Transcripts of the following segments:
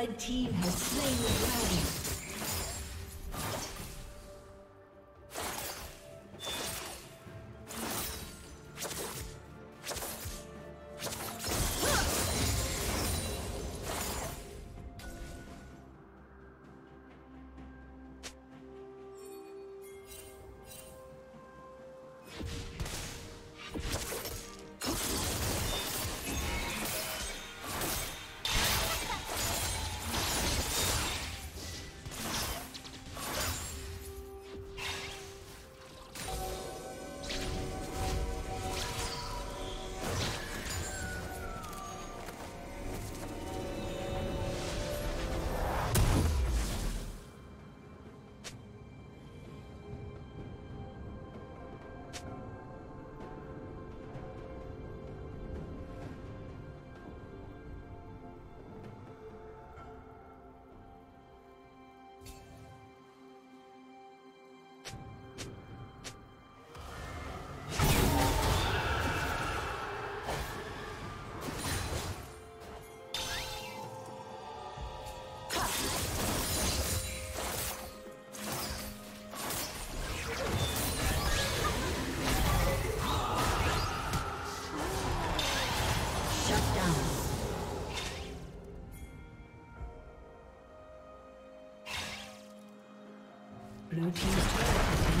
Red team has slain the dragon. Blue team's turret has been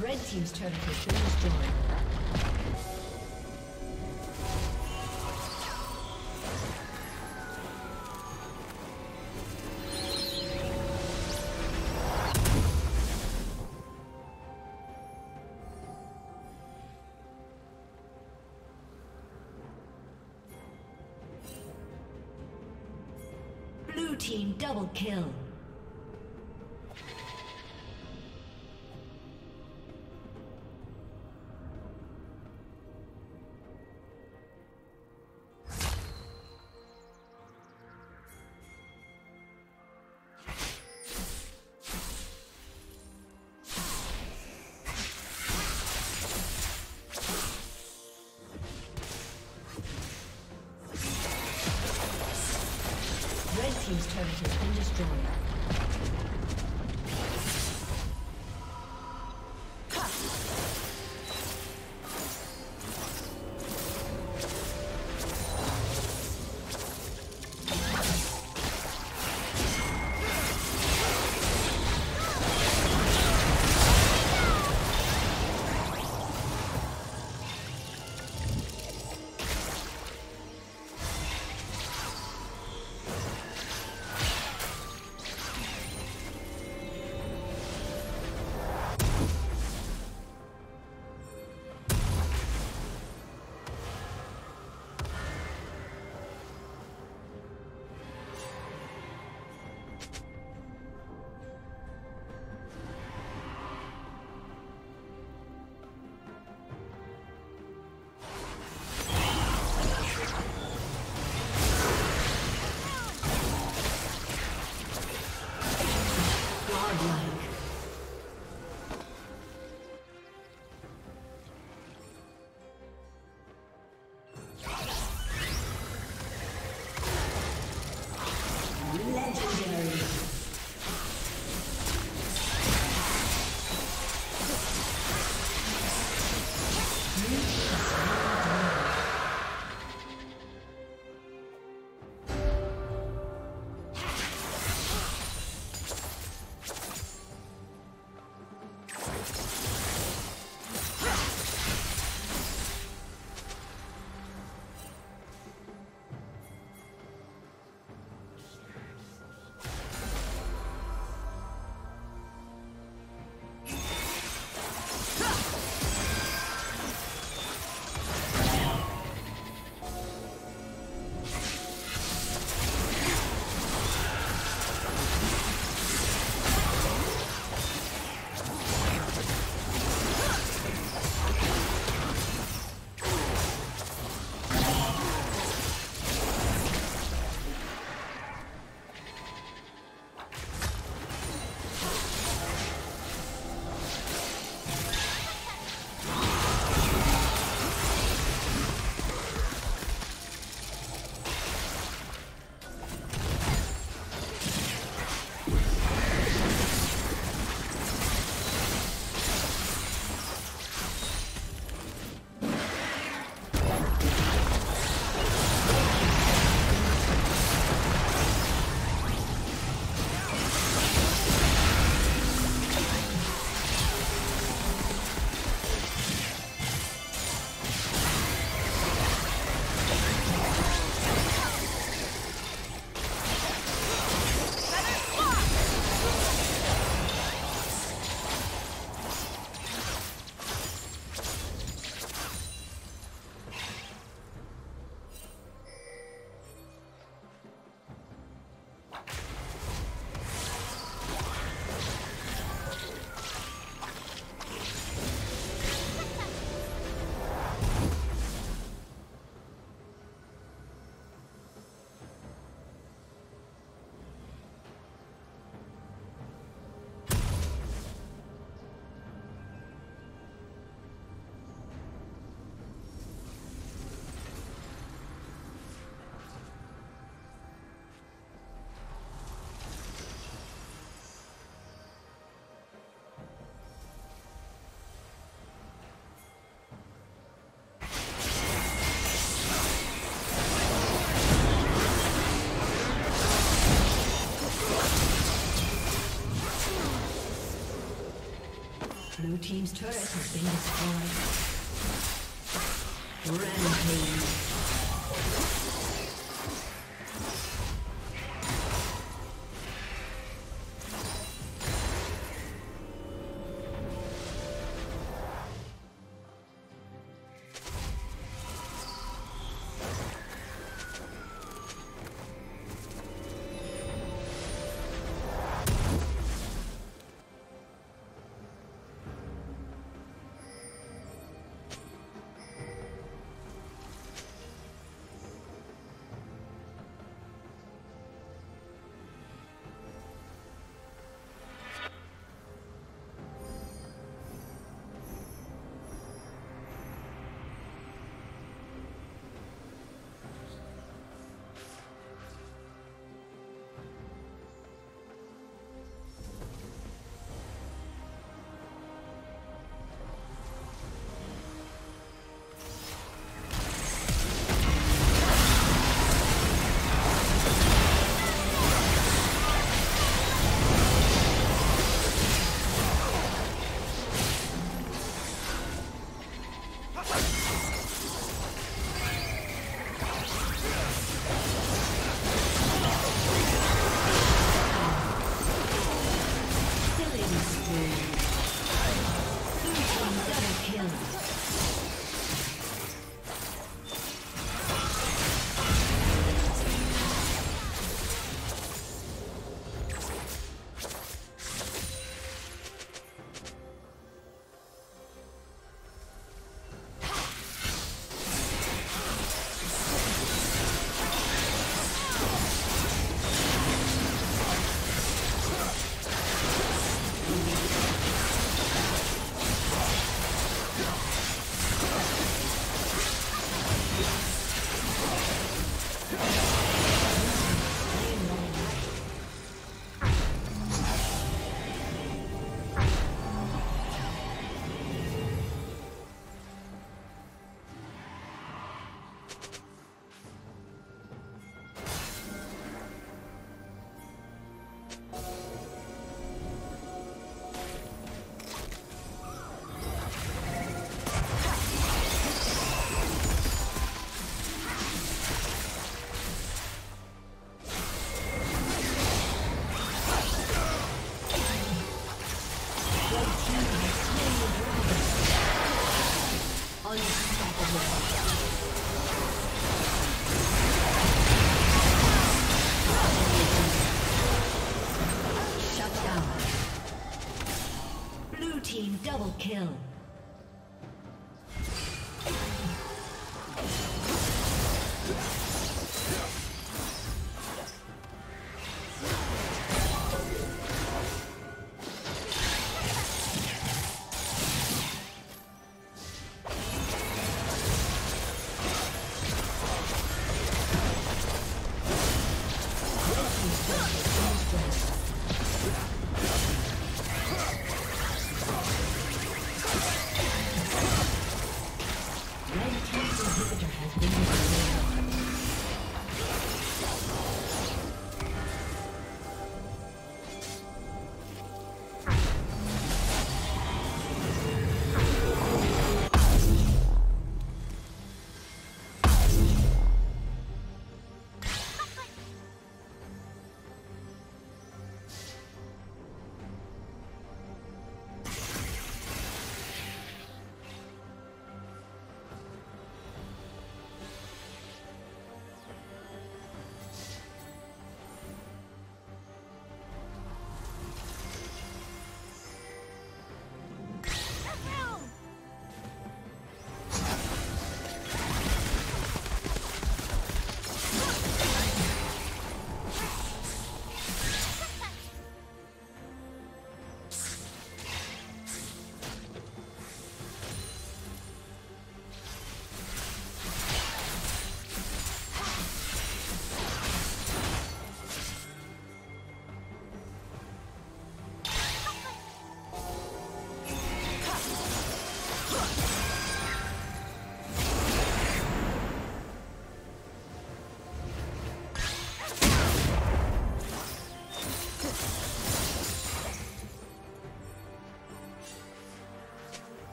Red team's turret has been destroyed. Blue team double kill. His turret has been destroyed. team's turret has been destroyed. Rampage.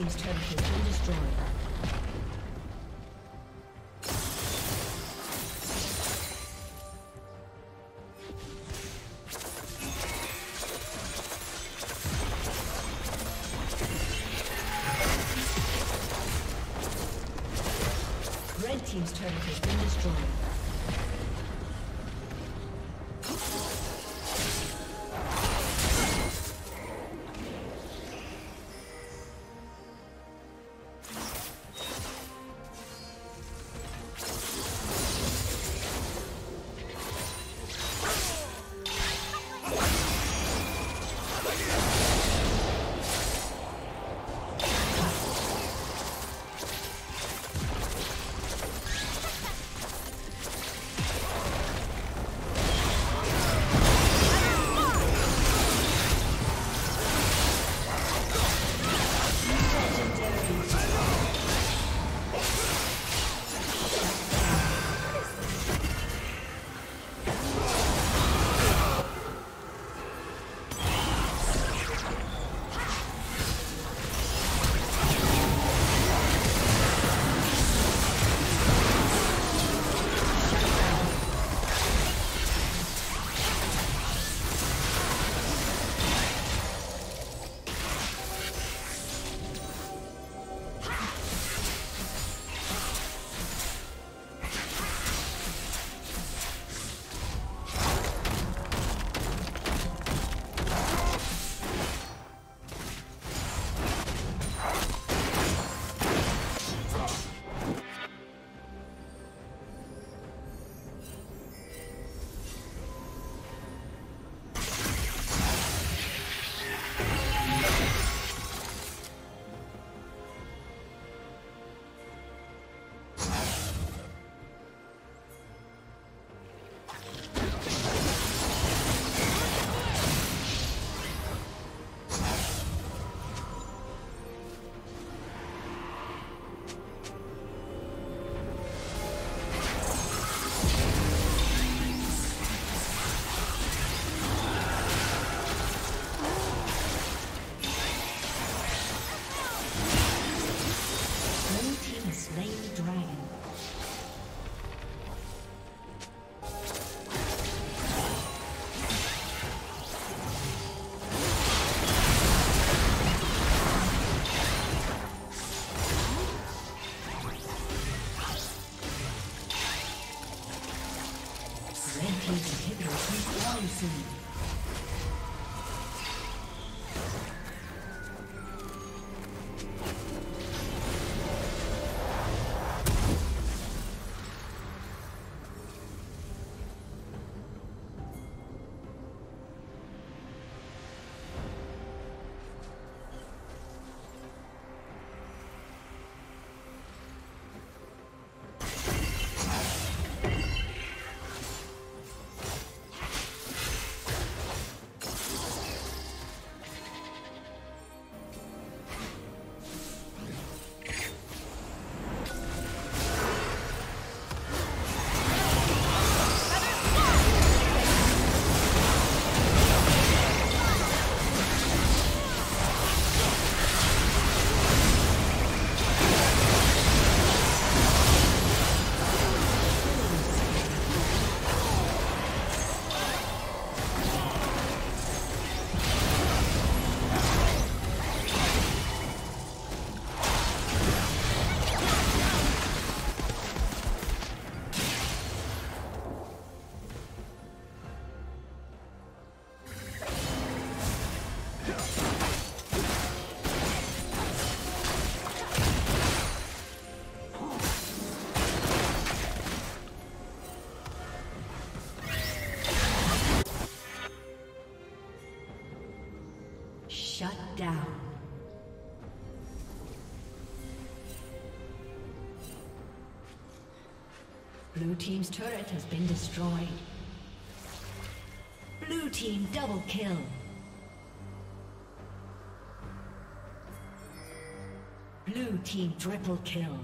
team's turret has been destroyed. Team's turret has been destroyed. Shut down. Blue team's turret has been destroyed. Blue team double kill. Blue team triple kill.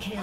kill.